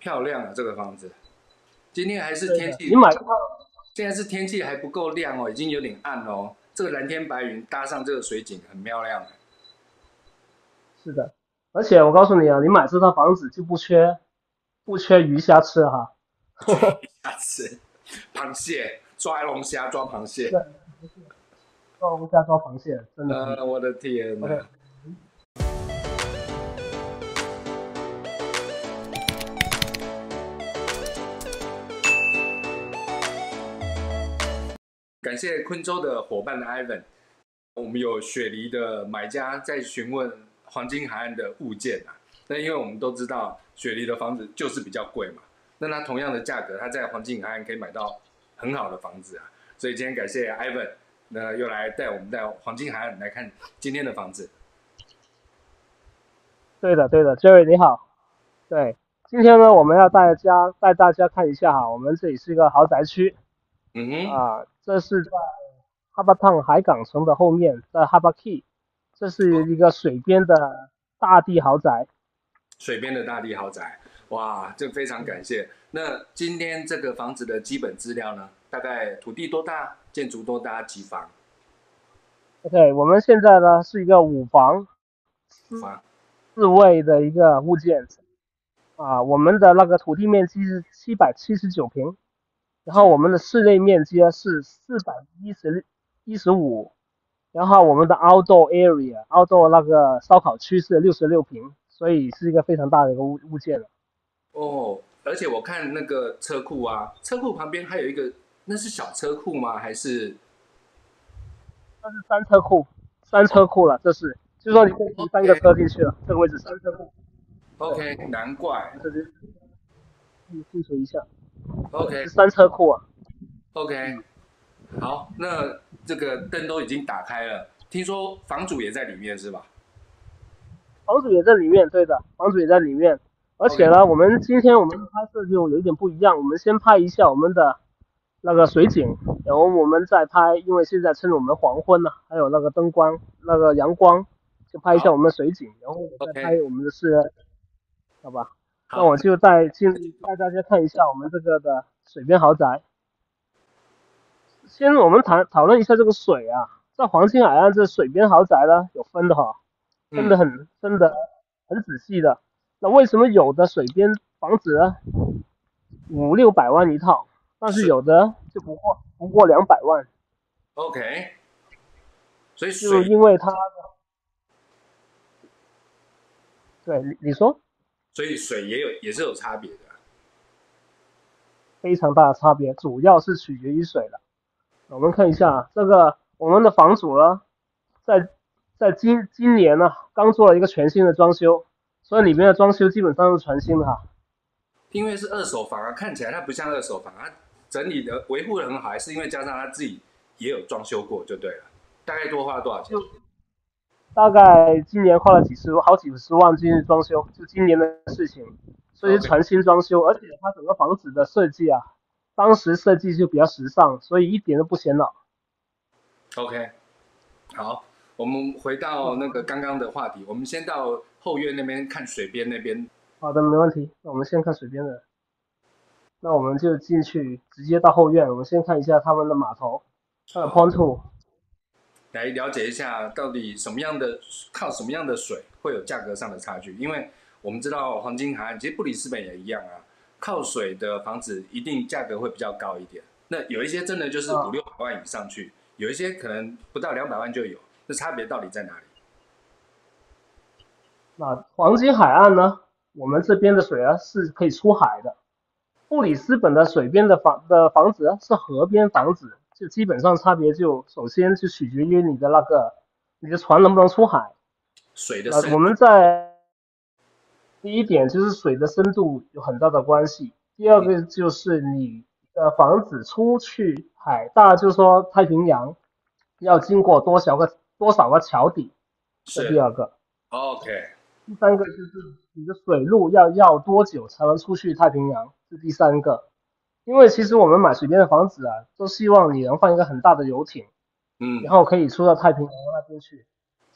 漂亮啊，这个房子。今天还是天气，你买现在是天气还不够亮哦，已经有点暗哦。这个蓝天白云搭上这个水景，很漂亮。是的，而且我告诉你啊，你买这套房子就不缺鱼虾吃哈，鱼虾吃，螃蟹抓龙虾抓螃蟹，抓龙虾抓螃蟹，真的。我的天哪！ Okay. 感谢昆州的伙伴 Ivan， 我们有雪梨的买家在询问黄金海岸的物件啊。那因为我们都知道雪梨的房子就是比较贵嘛，那它同样的价格，它在黄金海岸可以买到很好的房子啊。所以今天感谢 Ivan， 那又来带我们到黄金海岸来看今天的房子。对的，对的 ，Jerry 你好。对，今天呢，我们要带大家看一下哈，我们这里是一个豪宅区。嗯哼。啊。 这是在哈巴烫海港城的后面，在哈巴 Key， 这是一个水边的大地豪宅。水边的大地豪宅，哇，这非常感谢。那今天这个房子的基本资料呢？大概土地多大，建筑多大，几房 ？OK， 我们现在呢是一个5房4卫的一个物件，啊，我们的那个土地面积是779平。 然后我们的室内面积是415，然后我们的 outdoor 那个烧烤区是66平，所以是一个非常大的一个物件了。哦，而且我看那个车库啊，车库旁边还有一个，那是小车库吗？还是？那是3车库了，这是，就是说你可以停3个车进去了， 这个位置3车库。OK， 难怪。这是，清楚一下。 OK， 3车库啊。OK， 好，那这个灯都已经打开了，听说房主也在里面是吧？房主也在里面，对的，房主也在里面。而且呢， Okay. 今天我们拍摄就有一点不一样，我们先拍一下我们的那个水景，然后我们再拍，因为现在趁着我们黄昏了，还有那个灯光、那个阳光，就拍一下我们的水景，然后再拍我们的室， Okay. 好吧？ 那我就带大家看一下我们这个的水边豪宅。先我们讨论一下这个水啊，在黄金海岸这水边豪宅呢有分的哈，分的很仔细的。那为什么有的水边房子呢500-600万一套，但是有的就不过200万。OK， 所以就因为它，对，你说。 所以水也是有差别的，非常大的差别，主要是取决于水了。我们看一下这个我们的房主呢，在今年呢刚做了一个全新的装修，所以里面的装修基本上是全新的哈。因为是二手房啊，看起来它不像二手房，它整理的维护的很好，还是因为加上他自己也有装修过就对了。大概多花了多少钱？ 大概今年花了好几十万进行装修，就今年的事情，所以是全新装修，而且它整个房子的设计啊，当时设计就比较时尚，所以一点都不显老。OK， 好，我们回到那个刚刚的话题，我们先到后院那边看水边那边。好的，没问题。那我们先看水边的，那我们就进去，直接到后院，我们先看一下他们的码头，pontoon。 来了解一下，到底什么样的靠什么样的水会有价格上的差距？因为我们知道黄金海岸，其实布里斯本也一样啊，靠水的房子一定价格会比较高一点。那有一些真的就是500-600万以上去，有一些可能不到200万就有，那差别到底在哪里？那黄金海岸呢？我们这边的水啊是可以出海的，布里斯本的水边的房子是河边房子。 就基本上差别就首先就取决于你的船能不能出海，水的深度，我们在第一点就是水的深度有很大的关系，第二个就是你的房子出去海大，就是说太平洋要经过多少个桥底，这第二个。OK。第三个就是你的水路要多久才能出去太平洋，这第三个。 因为其实我们买水边的房子啊，都希望你能放一个很大的游艇，然后可以出到太平洋那边去，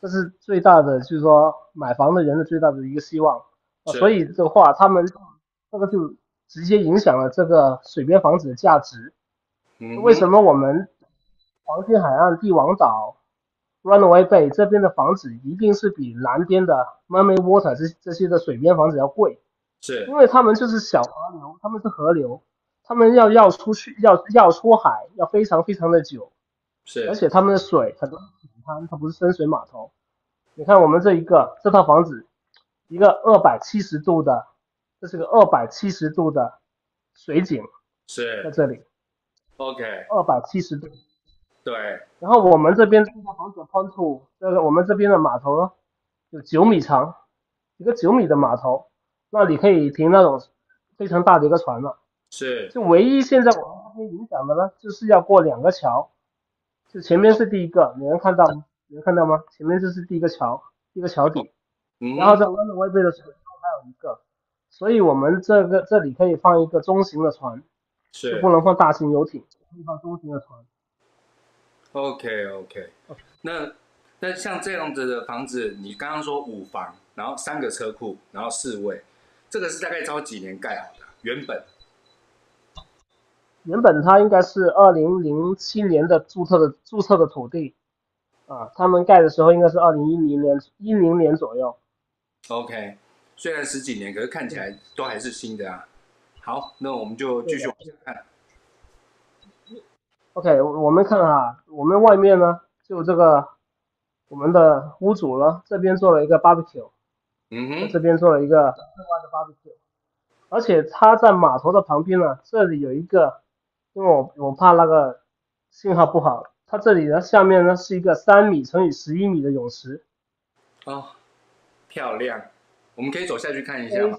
这是最大的，就是说买房的人的最大的一个希望。所以的话，他们那个就直接影响了这个水边房子的价值。为什么我们黄金海岸、帝王岛、Runaway Bay 这边的房子一定是比南边的 Mermaid Water 这些的水边房子要贵？是，因为他们就是小河流，他们是河流，他们要出去，要出海，要非常非常的久。是，而且他们的水很多是浅滩，它不是深水码头。你看我们这套房子，一个270度的，这是个270度的水景，是在这里。OK， 270度。对。然后我们这边这套房子的宽度，我们这边的码头有9米长，一个9米的码头，那你可以停那种非常大的一个船了。是。就唯一现在我们这边影响的呢，就是要过两个桥。就前面是第一个，你能看到吗？前面就是第一个桥，第一个桥底，然后在弯的外边的水中还有一个，所以我们这里可以放一个中型的船，是不能放大型游艇，可以放中型的船。OK， 那像这样子的房子，你刚刚说5房，然后3个车库，然后4卫，这个是大概早几年盖好的？原本它应该是2007年的注册的土地，啊，他们盖的时候应该是2010年左右。OK， 虽然10几年，可是看起来都还是新的啊。好，那我们就继续往下看。OK， 我们看啊，我们外面呢，就这个我们的屋主呢，这边做了一个 barbecue， 这边做了一个室外的 barbecue。而且他在码头的旁边呢，这里有一个，因为我怕那个信号不好，他这里呢下面呢是一个3米乘以11米的泳池。哦，漂亮！我们可以走下去看一下吗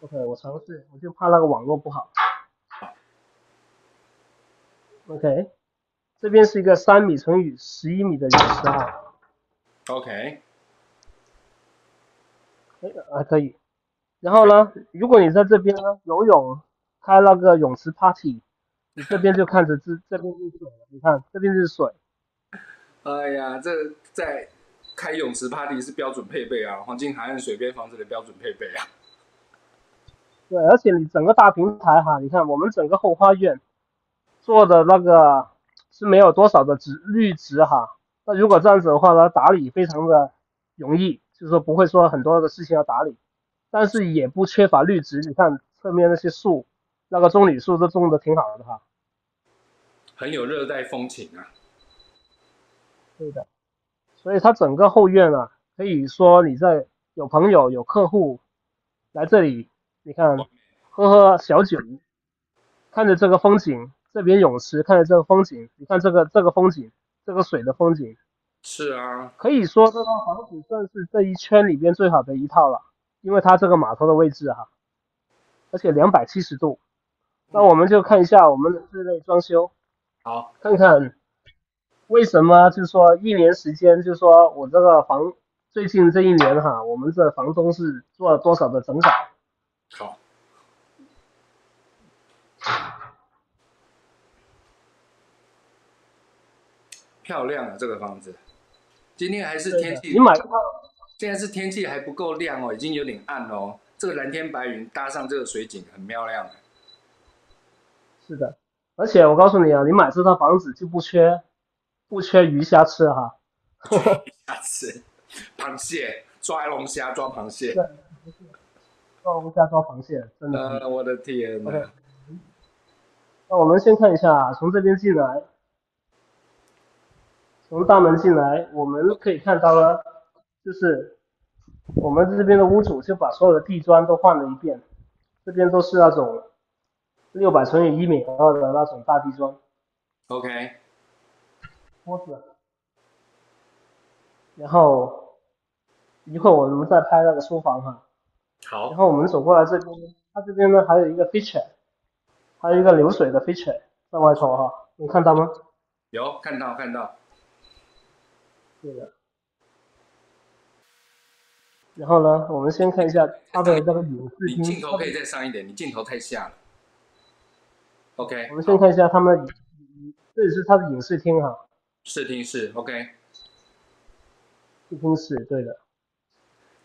？OK， 我尝试，我就怕那个网络不好。OK， 这边是一个3米乘以11米的泳池啊。OK， 还可以。然后呢，如果你在这边呢游泳，开那个泳池 party， 你这边就看着这边就是水了，你看这边就是水。哎呀，这在开泳池 party 是标准配备啊，黄金海岸水边房子的标准配备啊。对，而且你整个大平台哈，你看我们整个后花园做的那个是没有多少的绿植哈，那如果这样子的话呢，打理非常的容易，就是说不会说很多的事情要打理。但是也不缺乏绿植，你看侧面那些树，那个棕榈树都种的挺好的哈，很有热带风情啊。对的，所以它整个后院啊，可以说你在有朋友有客户来这里，你看喝小酒，看着这个风景，这边泳池看着这个风景，你看这个风景，这个水的风景。是啊，可以说这套房子算是这一圈里边最好的一套了。因为它这个码头的位置哈，而且270度，那我们就看一下我们的室内装修，好，看看为什么就是说1年时间，就是说我这个房最近这1年哈，我们这房东是做了多少的整改？好，漂亮啊这个房子，今天还是天气，你买现在是天气还不够亮哦，已经有点暗哦。这个蓝天白云搭上这个水景，很漂亮。是的，而且我告诉你啊，你买这套房子就不缺鱼虾吃哈。鱼虾吃，螃蟹，抓龙虾，抓螃蟹。对，抓龙虾，抓螃蟹，真的。我的天哪！ Okay， 那我们先看一下，从这边进来，从大门进来，我们可以看到了。就是我们这边的屋主就把所有的地砖都换了一遍，这边都是那种600乘以1.2米的那种大地砖。OK。桌子。然后一会儿我们再拍那个书房哈。好。然后我们走过来这边，它这边呢还有一个 feature， 还有一个流水的 feature 在外头哈，你看到吗？有，看到。对的。然后呢，我们先看一下它的那个影视厅。你镜头可以再上一点，你镜头太下了。OK。我们先看一下他们的，这里是它的影视厅哈。视听室 ，OK。视听室，对的。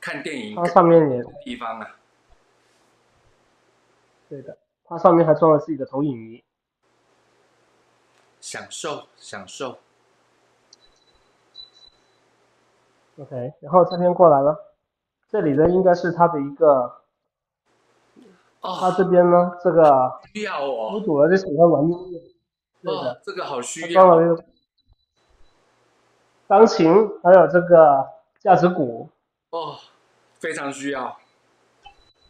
看电影。它上面也有地方啊。对的，它上面还装了自己的投影仪。享受，享受。OK， 然后这边过来了，这里的应该是它的一个。 它这边呢，这个需要哦，屋主呢就喜欢玩音乐，对的，这个好需要。装了一个钢琴，还有这个架子鼓，哦，非常需要。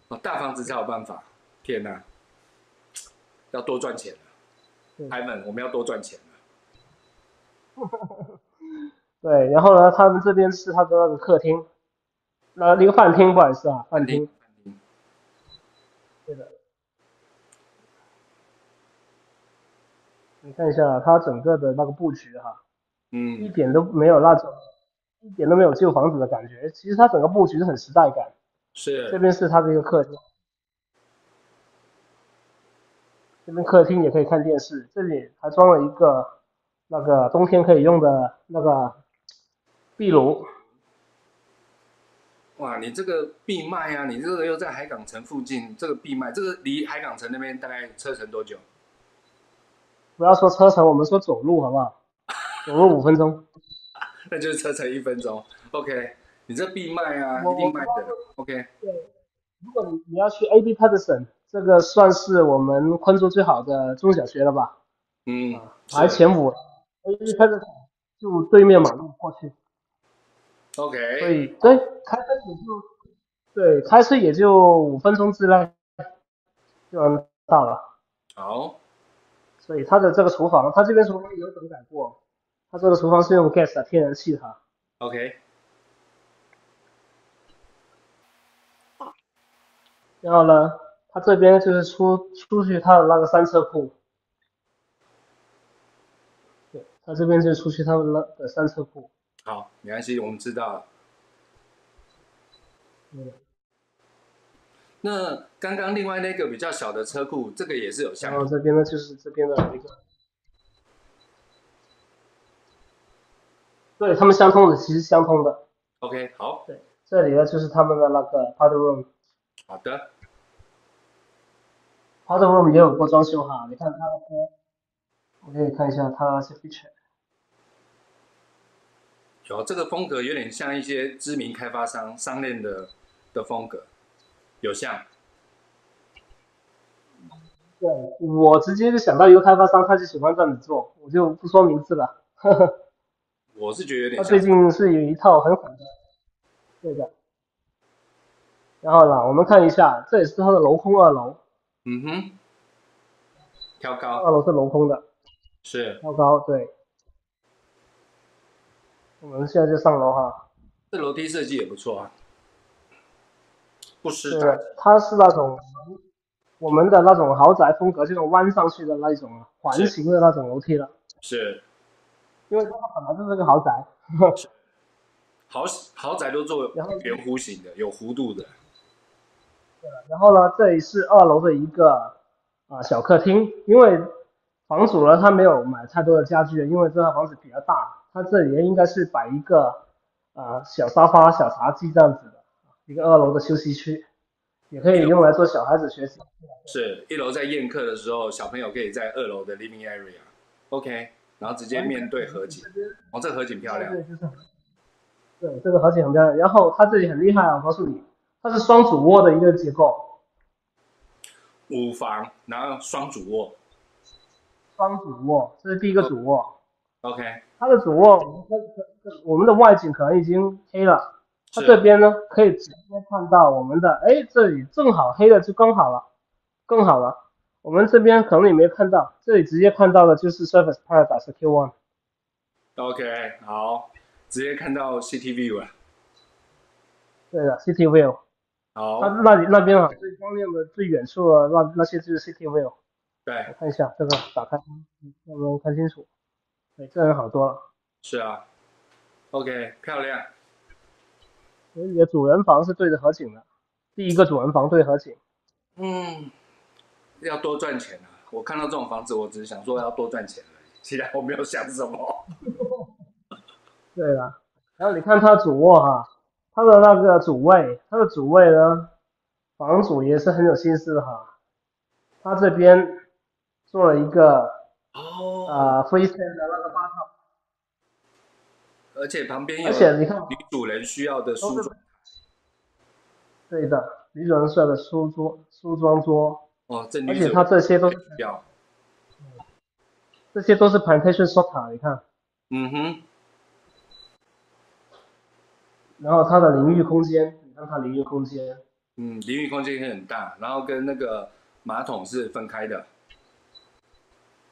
哦，大房子才有办法。天哪，要多赚钱了，Ivan，我们要多赚钱了。对，然后呢，他们这边是他的那个客厅，那个饭厅，不好意思啊，饭厅。 对的，你看一下它整个的那个布局哈，嗯，一点都没有那种，一点都没有旧房子的感觉。其实它整个布局是很时代感。是。这边是它的一个客厅，这边客厅也可以看电视，这里还装了一个那个冬天可以用的那个壁炉。 哇，你这个闭麦啊，你这个又在海港城附近，这个闭麦，这个离海港城那边大概车程多久？不要说车程，我们说走路好不好？走路5分钟，那就是车程1分钟。OK， 你这闭麦啊，一定卖的。OK。对，如果你要去 AB Patterson， 这个算是我们昆州最好的中小学了吧？嗯，排前5。AB Patterson 就对面马路过去。 OK， 所以对开车也就5分钟之内就能到了。好，所以它的这个厨房，它这边厨房有整改过，它这个厨房是用 gas 天然气哈。OK。然后呢，它这边就是出去它的那个三车库。对，它这边就出去它的三车库。 好，没关系，我们知道了。嗯，那刚刚另外那个比较小的车库，这个也是有相同。然后这边呢，就是这边的一个，对，他们相通的，其实相通的。OK， 好。对，这里呢就是他们的那个 party room。好的。party room 也有过装修哈，你看它的，我给你看一下它是 feature。 有这个风格有点像一些知名开发商商店的风格，有像。对，我直接就想到一个开发商，他就喜欢这样子做，我就不说名字了。我是觉得有点像。他最近是有一套很火的，对的。然后呢，我们看一下，这也是它的镂空2楼。嗯哼。挑高。2楼是镂空的。是。挑高，对。 我们现在就上楼哈，这楼梯设计也不错啊，不湿的。它是那种我们的那种豪宅风格，这种弯上去的那种环形的那种楼梯了。是，因为它本来就是个豪宅。豪宅都做圆弧形的，有弧度的。对，然后呢，这里是2楼的一个小客厅，因为房主呢他没有买太多的家具，因为这套房子比较大。 它这里应该是摆一个小沙发、小茶几这样子的，一个2楼的休息区，也可以用来做小孩子学习。是，1楼在宴客的时候，小朋友可以在2楼的 living area。OK， 然后直接面对河景。哦，这个河景漂亮。对，就是。对，这个河景很漂亮。然后它这里很厉害啊，我告诉你，它是双主卧的一个结构。5房，然后双主卧。双主卧，这是第一个主卧。 OK， 它的主卧，我们的外景可能已经黑了，它这边呢可以直接看到我们的，哎，这里正好黑了就刚好了，更好了。我们这边可能也没看到，这里直接看到的就是 Surfers Paradise Q1。OK， 好，直接看到 City View 了。对的 ，City View。好。它那边啊，最光亮的、最远处的那些就是 City View。对。我看一下这个，打开，让我们看清楚。 哎，这人好多了。是啊 ，OK， 漂亮。所以你的主人房是对着河景的，第一个主人房对河景。嗯，要多赚钱啊！我看到这种房子，我只是想说要多赚钱而已，其他我没有想什么。对了，然后你看它主卧哈，它的那个主卫，它的主卫呢，房主也是很有心思的哈。他这边做了一个freestyle 的那个巴套，而且旁边有女主人需要的梳妆，对的，女主人需要的梳妆桌。哦，这女主而且他这些都是，这些都是 plantation shot 卡，你看。嗯哼。然后它的淋浴空间，你看它淋浴空间，嗯，淋浴空间也很大，然后跟那个马桶是分开的。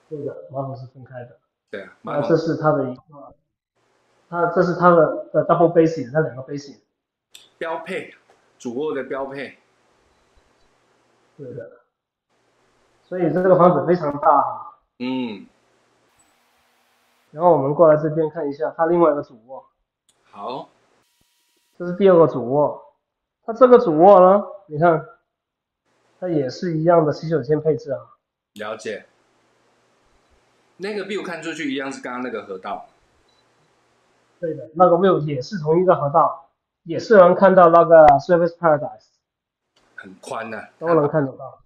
对的，马桶是分开的。对啊，马桶。这是它的一个，这是它的 double basin， 它两个 basin。标配，主卧的标配。对的。所以这个房子非常大哈。嗯。然后我们过来这边看一下它另外一个主卧。好。这是第二个主卧，它这个主卧呢，你看，它也是一样的洗手间配置啊。了解。那个 view 看出去一样是刚刚那个河道。对的，那个 view 也是同一个河道，也是能看到那个 Surfers Paradise。很宽啊，都能看得到。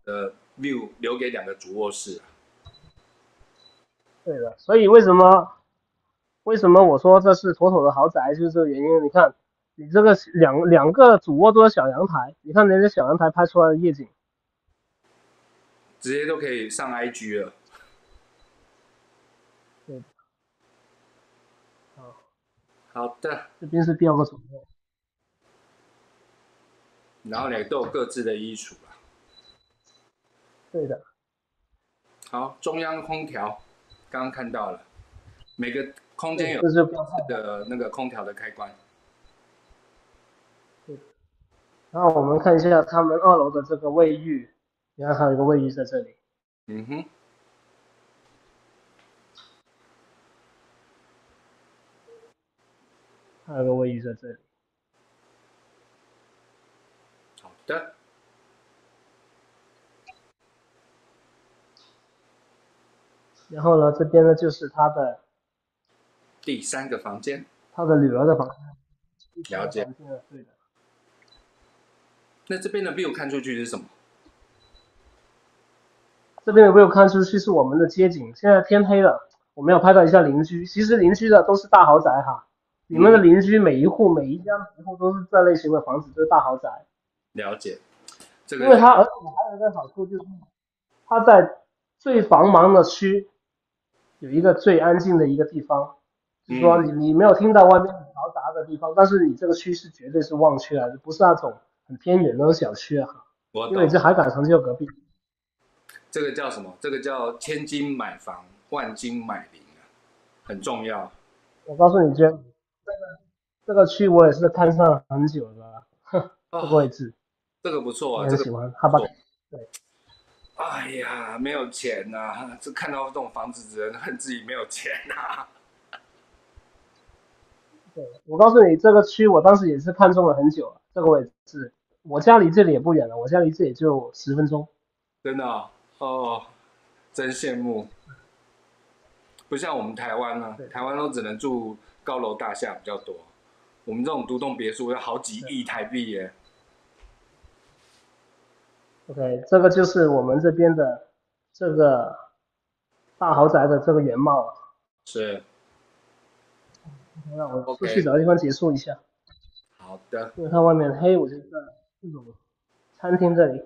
view 留给两个主卧室啊。对的，所以为什么我说这是妥妥的豪宅，就是这个原因。你看。你这个两个主卧都是小阳台，你看人家小阳台拍出来的夜景，直接都可以上 IG 了。对，好的，这边是第二个主卧，然后两个都有各自的衣橱吧。对的。好，中央空调，刚刚看到了，每个空间有各自的那个空调的开关。然后我们看一下他们二楼的这个卫浴，你看还有一个卫浴在这里。嗯哼。还有一个卫浴在这里。好的。然后呢，这边呢就是他的第三个房间，他的女儿的房间。了解。对的。那这边的 view 看出去是什么？这边的 view 看出去是我们的街景。现在天黑了，我们要拍到一下邻居。其实邻居的都是大豪宅哈，你们的邻居每一户、每一家每一户都是这类型的房子，都是大豪宅。了解，这个。因为它而且还有一个好处就是，它在最繁忙的区有一个最安静的一个地方，就是说你没有听到外面很嘈杂的地方，但是你这个区是绝对是旺区来的，不是那种。很偏远那种小区啊，因为这海港城就隔壁。这个叫什么？这个叫千金买房，万金买邻啊，很重要。我告诉你，娟，这个区我也是看上了很久的，这个位置。这个不错啊，很喜欢。哈巴。对。哎呀，没有钱呐！这看到这种房子，只能恨自己没有钱呐。对，我告诉你，这个区我当时也是看中了很久了，这个位置。我家离这里也不远了，我家离这里就10分钟。真的哦，哦真羡慕。不像我们台湾啊，台湾都只能住高楼大厦比较多，我们这种独栋别墅要好几亿台币耶。OK， 这个就是我们这边的这个大豪宅的这个原貌了。是。那我出去找个地方结束一下。好的。因为它外面黑，我就在。这种餐厅这里，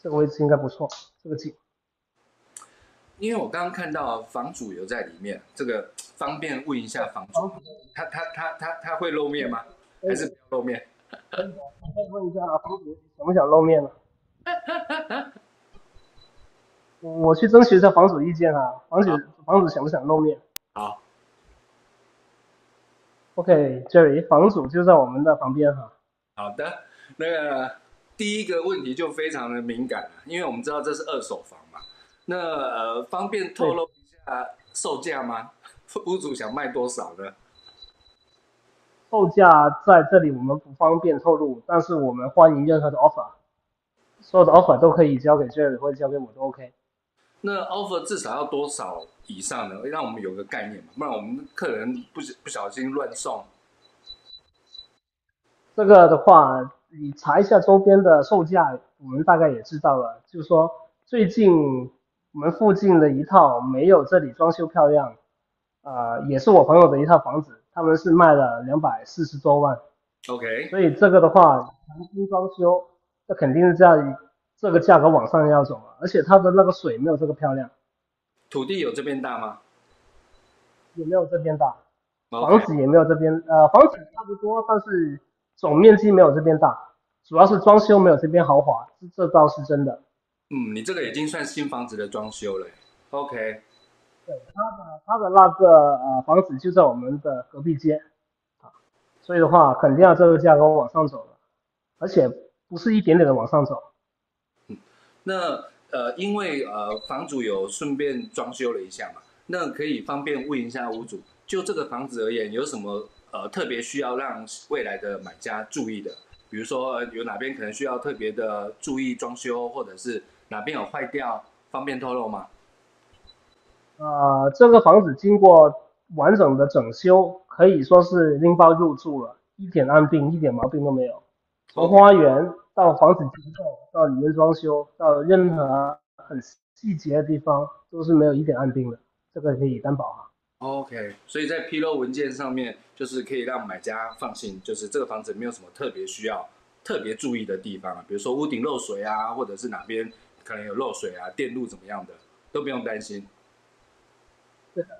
这个位置应该不错，这个景。因为我刚刚看到房主有在里面，这个方便问一下房主，他会露面吗？还是不露面？问一下房主想不想露面呢？我去争取一下房主意见啊，房主想不想露面？好。OK，Jerry， 房主就在我们的旁边哈。好的，那个第一个问题就非常的敏感了，因为我们知道这是二手房嘛。那方便透露一下售价吗？屋主想卖多少呢？售价在这里我们不方便透露，但是我们欢迎任何的 offer， 所有的 offer 都可以交给 Jerry 或者交给我都 OK。那 offer 至少要多少以上呢？让我们有个概念嘛，不然我们客人不小心乱送。这个的话，你查一下周边的售价，我们大概也知道了，就是说最近我们附近的一套没有这里装修漂亮，也是我朋友的一套房子，他们是卖了240多万。OK， 所以这个的话，重新装修，那肯定是这个价格往上要走了，而且它的那个水没有这个漂亮。土地有这边大吗？也没有这边大， okay. 房子也没有这边，房子差不多，但是总面积没有这边大，主要是装修没有这边豪华，这倒是真的。嗯，你这个已经算新房子的装修了。OK。对，它的那个房子就在我们的隔壁街，所以的话肯定要这个价格往上走了，而且不是一点点的往上走。嗯，那因为房主有顺便装修了一下嘛，那可以方便问一下屋主，就这个房子而言，有什么特别需要让未来的买家注意的？比如说有哪边可能需要特别的注意装修，或者是哪边有坏掉，方便透露吗？这个房子经过完整的整修，可以说是拎包入住了，一点暗病一点毛病都没有。从花园到房子结构到里面装修到任何很细节的地方都是没有一点暗病的，这个可以担保啊。OK， 所以在披露文件上面就是可以让买家放心，就是这个房子没有什么特别需要特别注意的地方，比如说屋顶漏水啊，或者是哪边可能有漏水啊，电路怎么样的都不用担心。对的，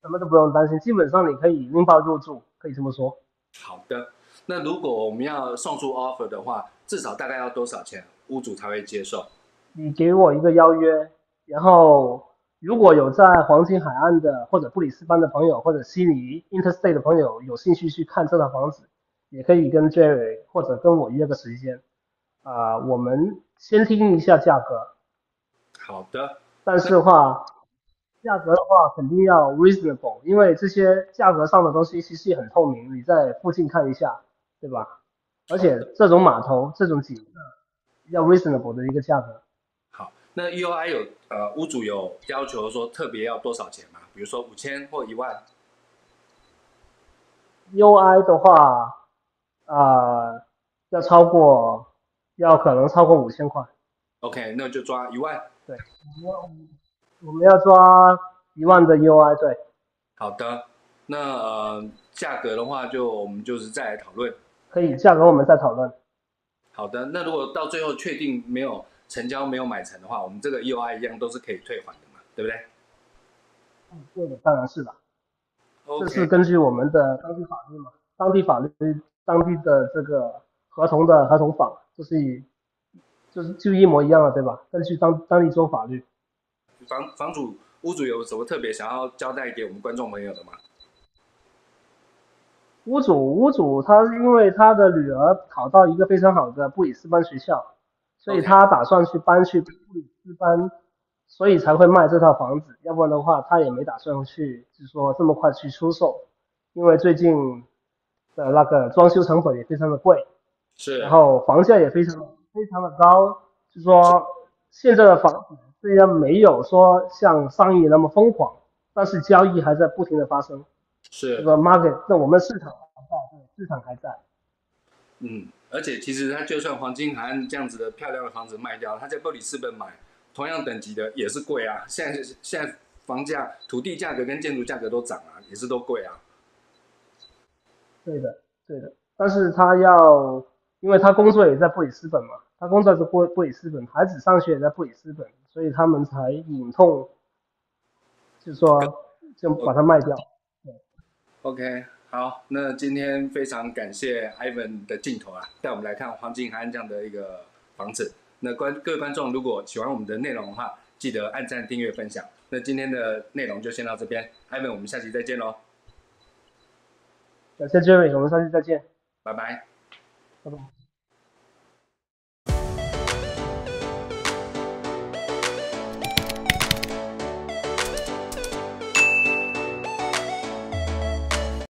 什么都不用担心，基本上你可以拎包入住，可以这么说。好的，那如果我们要送出 offer 的话，至少大概要多少钱屋主才会接受？你给我一个邀约，然后如果有在黄金海岸的或者布里斯班的朋友，或者悉尼 Interstate 的朋友有兴趣去看这套房子，也可以跟 Jerry 或者跟我约个时间，我们先听一下价格。好的。但是的话，价格的话肯定要 reasonable， 因为这些价格上的东西其实也很透明，你在附近看一下，对吧？而且这种码头、这种景色，要 reasonable 的一个价格。那 EOI 有屋主有要求说特别要多少钱吗？比如说5000或10000。EOI 的话，可能超过5000块。OK， 那就抓10000。对，我们要抓10000的 EOI， 对。好的，那价格的话就我们就是再来讨论。可以，价格我们再讨论。好的，那如果到最后确定没有成交没有买成的话，我们这个 EOI 一样都是可以退还的嘛，对不对？嗯，对的，当然是的。Okay. 这是根据我们的当地法律嘛，当地法律、当地的这个合同法，就是一模一样的，对吧？根据当地州法律。屋主有什么特别想要交代给我们观众朋友的吗？屋主他因为他的女儿考到一个非常好的布里斯班学校。所以他打算去搬去布里斯班，所以才会卖这套房子。要不然的话，他也没打算去，就是说这么快去出售，因为最近的那个装修成本也非常的贵，是，然后房价也非常的高，就是说现在的房子虽然没有说像上一年那么疯狂，但是交易还在不停的发生，是，这个 market， 那我们市场还在，嗯。而且其实它就算黄金海岸这样子的漂亮的房子卖掉，它在布里斯本买同样等级的也是贵啊。现在房价、土地价格跟建筑价格都涨啊，也是都贵啊。对的，对的。但是他要，因为他工作也在布里斯本嘛，他工作是布里斯本，孩子上学也在布里斯本，所以他们才忍痛，就是说就把它卖掉。OK。好，那今天非常感谢 Ivan 的镜头啊，带我们来看黄金海岸这样的一个房子。那各位观众如果喜欢我们的内容的话，记得按赞、订阅、分享。那今天的内容就先到这边 ，Ivan， 我们下期再见喽。感谢 Jerry， 我们下期再见，拜拜，拜拜。